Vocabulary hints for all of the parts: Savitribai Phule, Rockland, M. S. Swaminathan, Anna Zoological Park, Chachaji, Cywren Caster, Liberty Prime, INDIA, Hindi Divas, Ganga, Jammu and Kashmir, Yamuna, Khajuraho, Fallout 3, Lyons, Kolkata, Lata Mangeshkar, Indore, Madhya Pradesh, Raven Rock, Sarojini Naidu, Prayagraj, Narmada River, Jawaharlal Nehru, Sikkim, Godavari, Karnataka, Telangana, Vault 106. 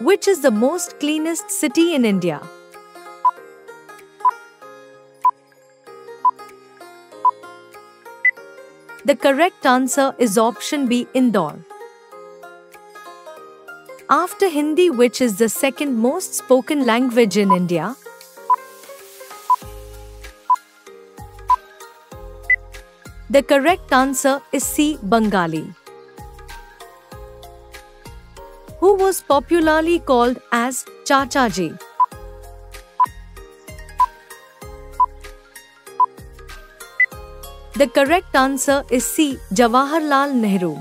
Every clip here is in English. Which is the most cleanest city in India? The correct answer is option B, Indore. After Hindi, which is the second most spoken language in India? The correct answer is C, Bengali. Who was popularly called as Chachaji? The correct answer is C, Jawaharlal Nehru.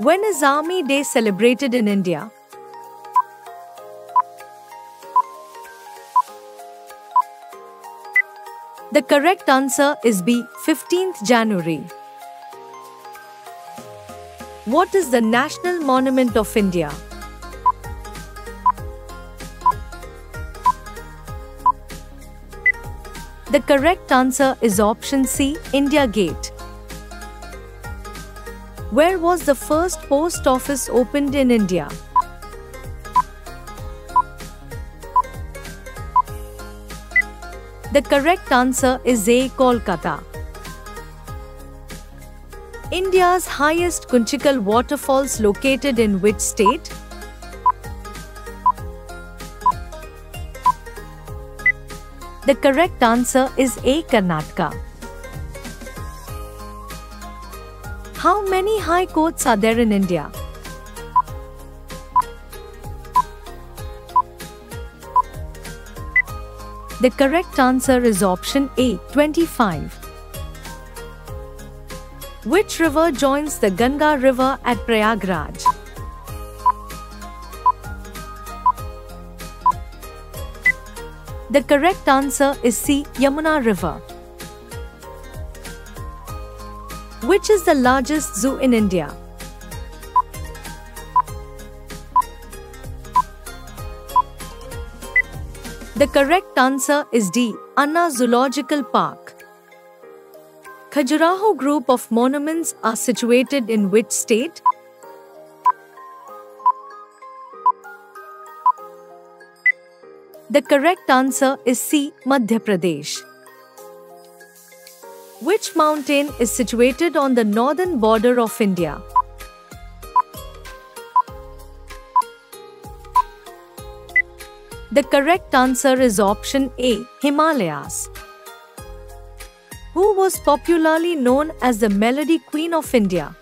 When is Army Day celebrated in India? The correct answer is B, 15th January. What is the National Monument of India? The correct answer is option C, India Gate. Where was the first post office opened in India? The correct answer is A, Kolkata. India's highest Kunchikal Waterfalls located in which state? The correct answer is A, Karnataka. How many high courts are there in India? The correct answer is option A, 25. Which river joins the Ganga River at Prayagraj? The correct answer is C, Yamuna River. Which is the largest zoo in India? The correct answer is D, Anna Zoological Park. Khajuraho group of monuments are situated in which state? The correct answer is C, Madhya Pradesh. Which mountain is situated on the northern border of India? The correct answer is option A, Himalayas. Who was popularly known as the Melody Queen of India?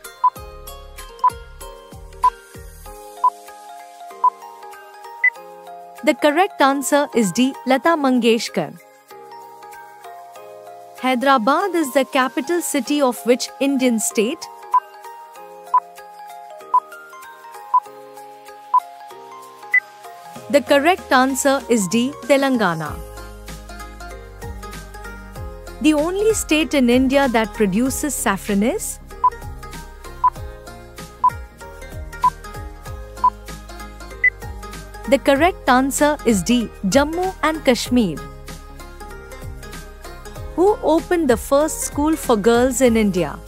The correct answer is D, Lata Mangeshkar. Hyderabad is the capital city of which Indian state? The correct answer is D, Telangana. The only state in India that produces saffron is? The correct answer is D, Jammu and Kashmir. Who opened the first school for girls in India?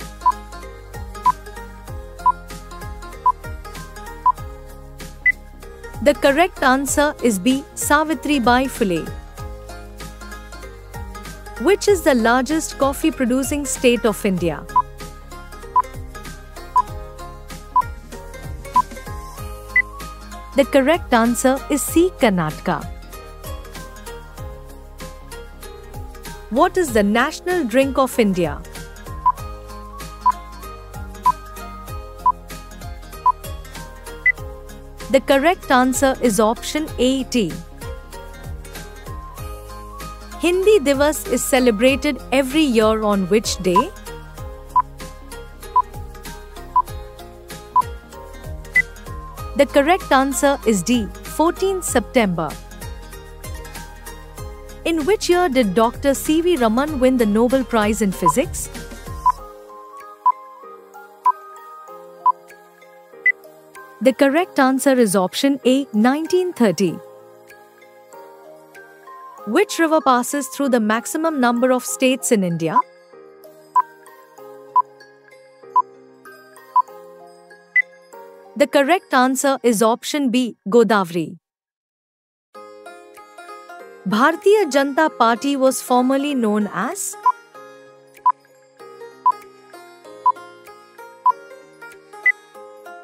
The correct answer is B, Savitribai Phule. Which is the largest coffee-producing state of India? The correct answer is C, Karnataka. What is the national drink of India? The correct answer is option A, tea. Hindi Divas is celebrated every year on which day? The correct answer is D, 14th September. In which year did Dr. C. V. Raman win the Nobel Prize in Physics? The correct answer is option A, 1930. Which river passes through the maximum number of states in India? The correct answer is option B, Godavari. Bharatiya Janata Party was formerly known as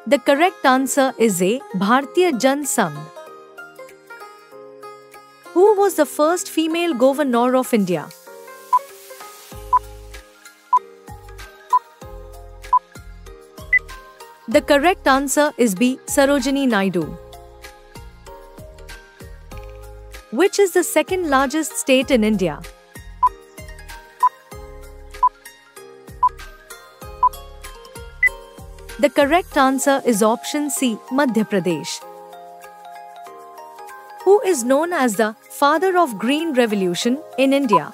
The correct answer is A, Bharatiya Jan Sangh. Who was the first female governor of India? The correct answer is B, Sarojini Naidu. Which is the second largest state in India? The correct answer is option C, Madhya Pradesh. Who is known as the father of Green Revolution in India?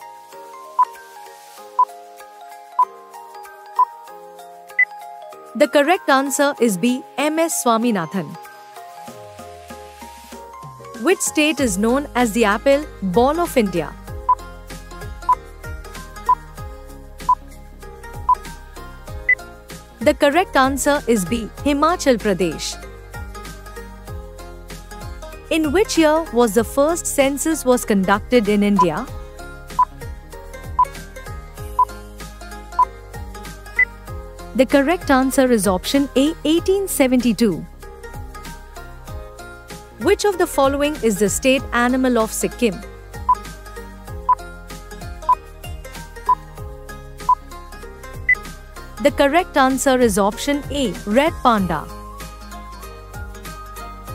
The correct answer is B, M. S. Swaminathan. Which state is known as the apple ball of India? The correct answer is B, Himachal Pradesh. In which year was the first census was conducted in India? The correct answer is option A, 1872. Which of the following is the state animal of Sikkim? The correct answer is option A, Red Panda.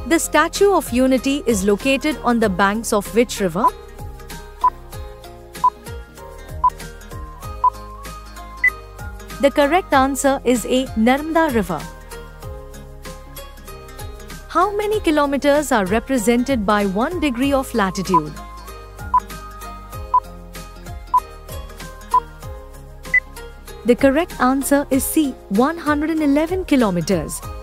The Statue of Unity is located on the banks of which river? The correct answer is A, Narmada River. How many kilometers are represented by 1 degree of latitude? The correct answer is C, 111 kilometers.